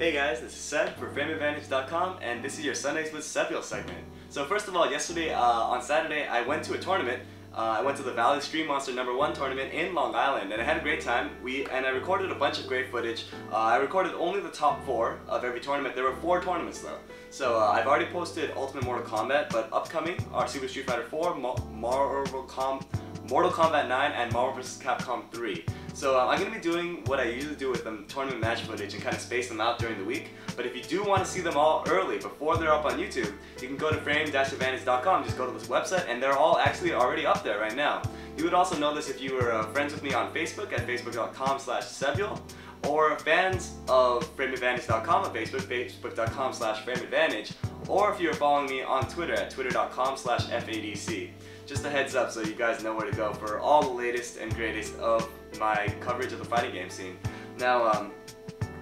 Hey guys, this is Seb for FrameAdvantage.com, and this is your Sundays with Sebiel segment. So first of all, yesterday, on Saturday, I went to a tournament. I went to the Valley Stream Monster No. 1 tournament in Long Island, and I had a great time. I recorded a bunch of great footage. I recorded only the top 4 of every tournament. There were 4 tournaments though. So I've already posted Ultimate Mortal Kombat, but upcoming are Super Street Fighter 4, Mortal Kombat 9, and Marvel vs. Capcom 3. So I'm going to be doing what I usually do with them, tournament match footage, and kind of space them out during the week. But if you do want to see them all early, before they're up on YouTube, you can go to frame-advantage.com, just go to this website, and they're all actually already up there right now. You would also know this if you were friends with me on Facebook at facebook.com/Sebiel, or fans of frameadvantage.com on Facebook, facebook.com/frameadvantage, or if you're following me on Twitter at twitter.com/FADC. Just a heads up so you guys know where to go for all the latest and greatest of my coverage of the fighting game scene. Now,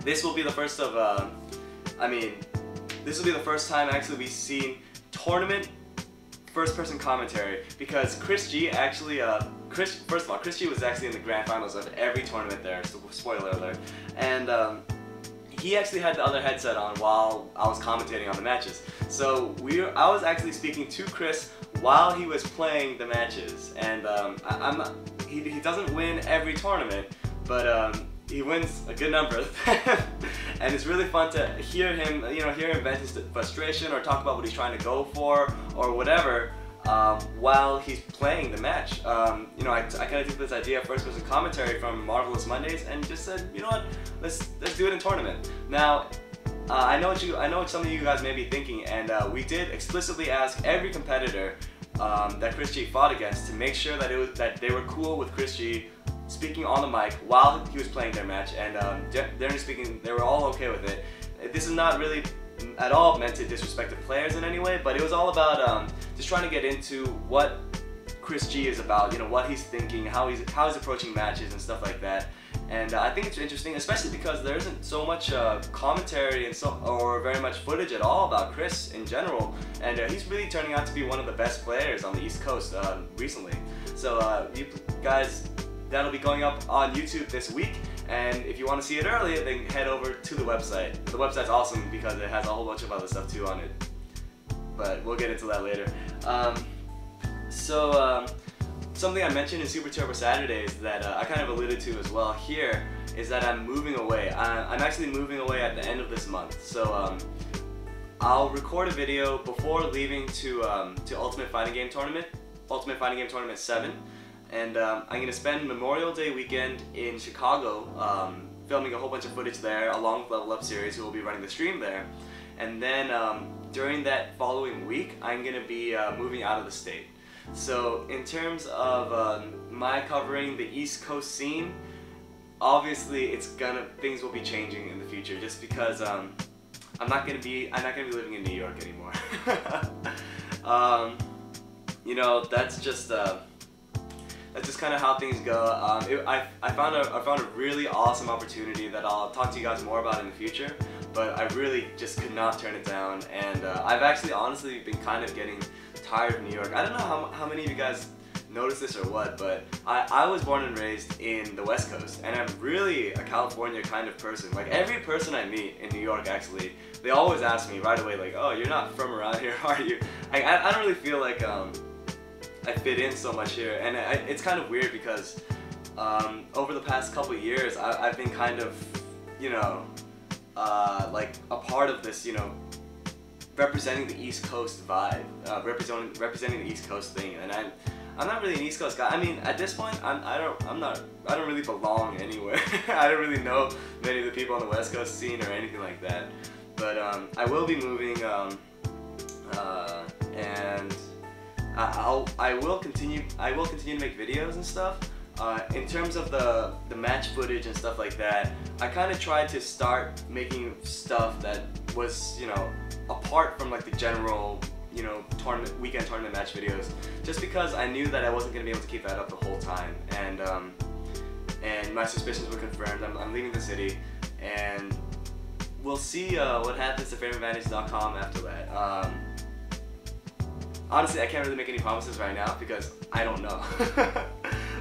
this will be the first of, this will be the first time actually we've seen tournament first-person commentary, because Chris G actually, first of all, Chris G was actually in the grand finals of every tournament there, so spoiler alert, and he actually had the other headset on while I was commentating on the matches. So I was actually speaking to Chris while he was playing the matches, and he doesn't win every tournament, but he wins a good number of them. And it's really fun to hear him, hear him vent his frustration or talk about what he's trying to go for or whatever while he's playing the match. I kind of took this idea of first-person commentary from Marvelous Mondays and just said, you know what, let's do it in tournament. Now, I know what some of you guys may be thinking, and we did explicitly ask every competitor that Chris G fought against to make sure that they were cool with Chris G speaking on the mic while he was playing their match, and they were all okay with it. This is not really at all meant to disrespect the players in any way, but it was all about just trying to get into what Chris G is about, what he's thinking, how he's approaching matches and stuff like that. And I think it's interesting, especially because there isn't so much commentary or very much footage at all about Chris in general, and he's really turning out to be one of the best players on the East Coast recently. So you guys, that'll be going up on YouTube this week, and if you want to see it earlier, then head over to the website. The website's awesome because it has a whole bunch of other stuff too on it, but we'll get into that later. Something I mentioned in Super Turbo Saturdays that I kind of alluded to as well here is that I'm moving away. I'm actually moving away at the end of this month, so I'll record a video before leaving to Ultimate Fighting Game Tournament 7, and I'm going to spend Memorial Day weekend in Chicago filming a whole bunch of footage there along with Level Up series, who will be running the stream there, and then during that following week I'm going to be moving out of the state. So in terms of my covering the East Coast scene, obviously things will be changing in the future, just because I'm not gonna be living in New York anymore. That's just kind of how things go. I found a really awesome opportunity that I'll talk to you guys more about in the future, but I really just could not turn it down, and I've actually honestly been kind of getting tired of New York. I don't know how many of you guys noticed this or what, but I was born and raised in the West Coast, and I'm really a California kind of person. Like, every person I meet in New York, actually, they always ask me right away, like, oh, you're not from around here, are you? I don't really feel like I fit in so much here, and it's kind of weird because over the past couple of years, I've been kind of, like a part of this, representing the East Coast vibe, representing the East Coast thing, and I'm not really an East Coast guy. I mean, at this point, I don't really belong anywhere. I don't really know many of the people on the West Coast scene or anything like that. But I will be moving, and I will continue to make videos and stuff. In terms of the match footage and stuff like that, I kind of tried to start making stuff that was, apart from like the general, weekend tournament match videos, just because I knew that I wasn't going to be able to keep that up the whole time, and my suspicions were confirmed. I'm leaving the city, and we'll see what happens to FrameAdvantage.com after that. Honestly, I can't really make any promises right now because I don't know.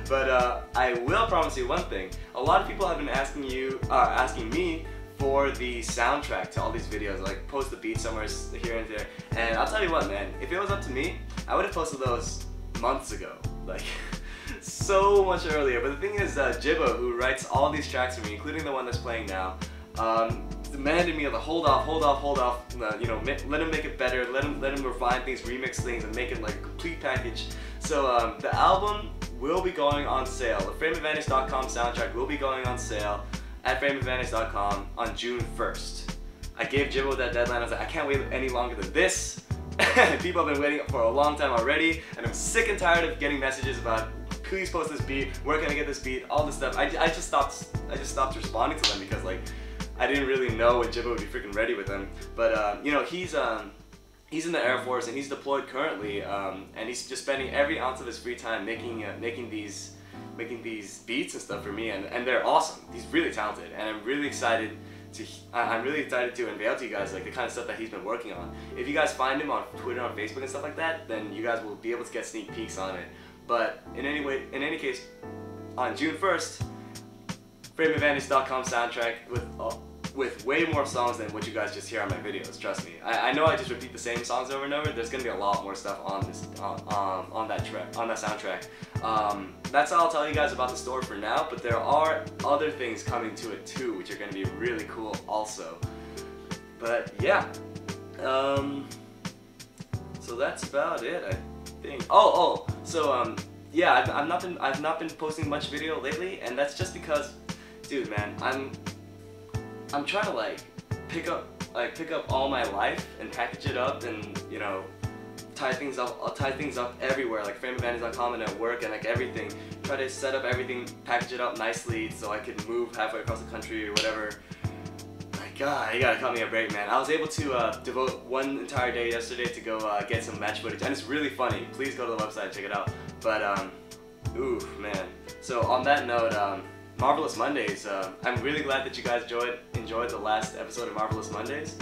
But I will promise you one thing. A lot of people have been asking me for the soundtrack to all these videos, like post the beat somewhere here and there. And I'll tell you what, man, if it was up to me, I would have posted those months ago, like so much earlier. But the thing is, Jibbo, who writes all these tracks for me, including the one that's playing now, demanded me to hold off, you know, let him make it better, let him refine things, remix things, and make it like a complete package. So the album will be going on sale. The FrameAdvantage.com soundtrack will be going on sale at FrameAdvantage.com on June 1st. I gave Jibbo that deadline. I was like, I can't wait any longer than this. People have been waiting for a long time already, and I'm sick and tired of getting messages about, please post this beat, where can I get this beat, all this stuff. I just stopped responding to them because, like, I didn't really know when Jibbo would be freaking ready with them. But you know, he's in the Air Force and he's deployed currently, and he's just spending every ounce of his free time making these beats and stuff for me, and they're awesome. He's really talented, and I'm really excited to unveil to you guys like the kind of stuff that he's been working on. If you guys find him on Twitter, on Facebook, and stuff like that, then you guys will be able to get sneak peeks on it. But in any case, on June 1st, FrameAdvantage.com soundtrack with way more songs than what you guys just hear on my videos. Trust me. I know I just repeat the same songs over and over. There's gonna be a lot more stuff on this on that soundtrack. That's all I'll tell you guys about the store for now. But there are other things coming to it too, which are gonna be really cool also. But yeah, so that's about it, I think. Oh, so yeah, I've not been posting much video lately, and that's just because, dude, man, I'm trying to pick up all my life and package it up, and you know, tie things up everywhere, like FrameAdvantage.com and at work and like everything. Try to set up everything, package it up nicely so I could move halfway across the country or whatever. My God, you gotta cut me a break, man. I was able to devote one entire day yesterday to go get some match footage, and it's really funny. Please go to the website and check it out. But oof, man. So on that note, Marvelous Mondays. I'm really glad that you guys enjoyed the last episode of Marvelous Mondays,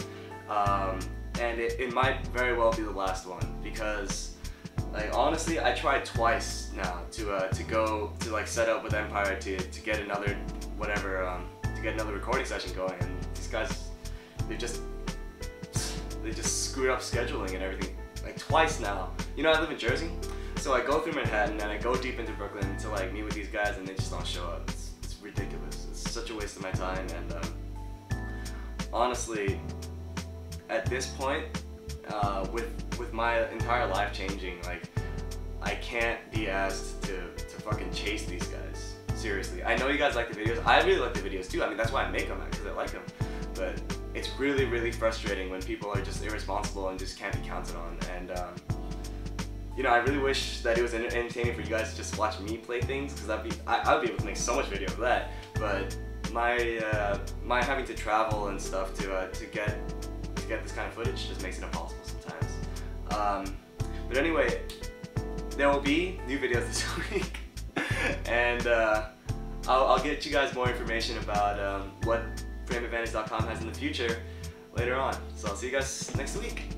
and it might very well be the last one, because, like, honestly, I tried twice now to like set up with Empire to get another whatever to get another recording session going, and these guys they just screwed up scheduling and everything, like, twice now. You know, I live in Jersey, so I go through Manhattan and I go deep into Brooklyn to like meet with these guys, and they just don't show up. Ridiculous. It's such a waste of my time, and honestly, at this point, with my entire life changing, like, I can't be asked to fucking chase these guys. Seriously. I know you guys like the videos. I really like the videos too. I mean, that's why I make them, because I like them. But it's really, really frustrating when people are just irresponsible and just can't be counted on. And you know, I really wish that it was entertaining for you guys to just watch me play things, because I'd be able to make so much video of that. But my having to travel and stuff to get this kind of footage just makes it impossible sometimes. But anyway, there will be new videos this week, and I'll get you guys more information about what FrameAdvantage.com has in the future later on. So I'll see you guys next week.